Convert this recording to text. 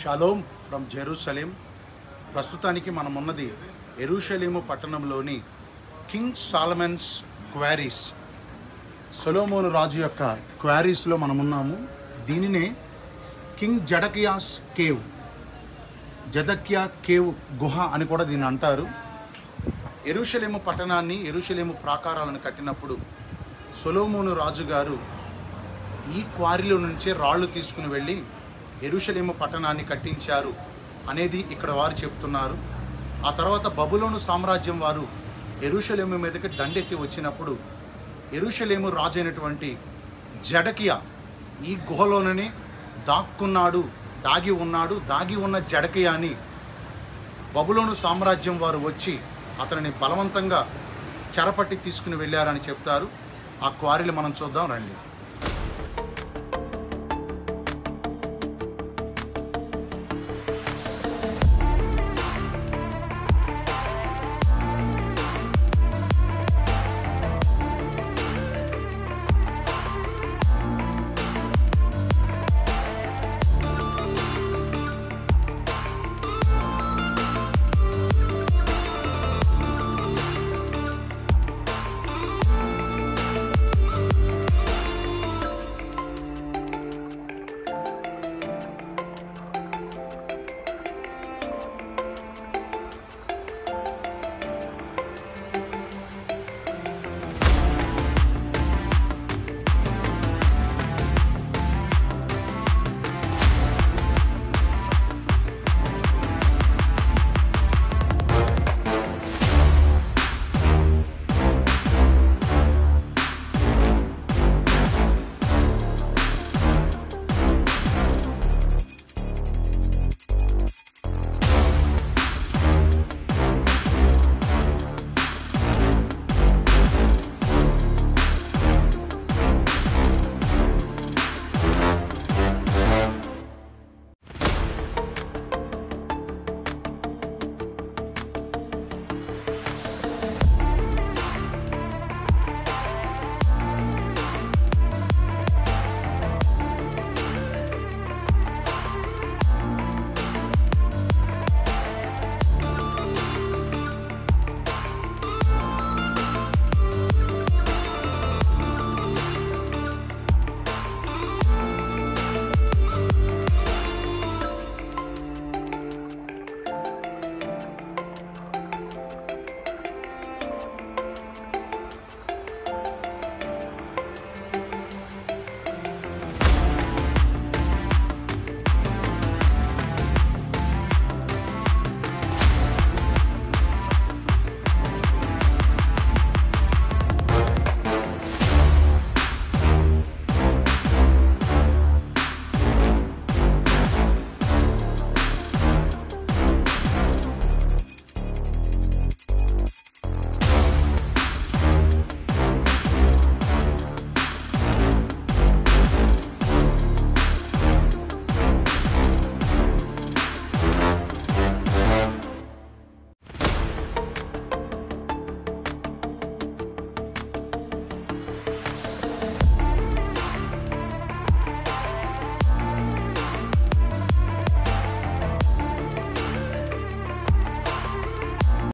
Shalom from Jerusalem. ప్రస్తుతానికి మనం ఉన్నది యెరూషలేము పట్టణంలోని కింగ్ సాలమన్స్ క్వారీస్, సొలొమోను రాజు యొక్క క్వారీస్లో మనమున్నాము. దీనినే king Zedekiah's cave, Zedekiah cave గుహ అని కూడా దీన్ని అంటారు. యెరూషలేము పట్టణాన్ని, యెరూషలేము ప్రాకారాలను కట్టినప్పుడు సొలొమోను రాజుగారు ఈ క్వారీలో నుంచే రాళ్ళు తీసుకుని వెళ్ళి యెరూషలేము పట్టణాన్ని కట్టించారు అనేది ఇక్కడ వారు చెప్తున్నారు. ఆ తర్వాత బబులోను సామ్రాజ్యం వారు యెరూషలేము మీదకి దండెత్తి వచ్చినప్పుడు యెరూషలేము రాజు అయినటువంటి జెడకియా ఈ గుహలోనే దాగి ఉన్న జెడకియాని బబులోను సామ్రాజ్యం వారు వచ్చి అతనిని బలవంతంగా చెరపట్టి తీసుకుని వెళ్ళారని చెప్తారు. ఆ క్వారీలు మనం చూద్దాం రండి.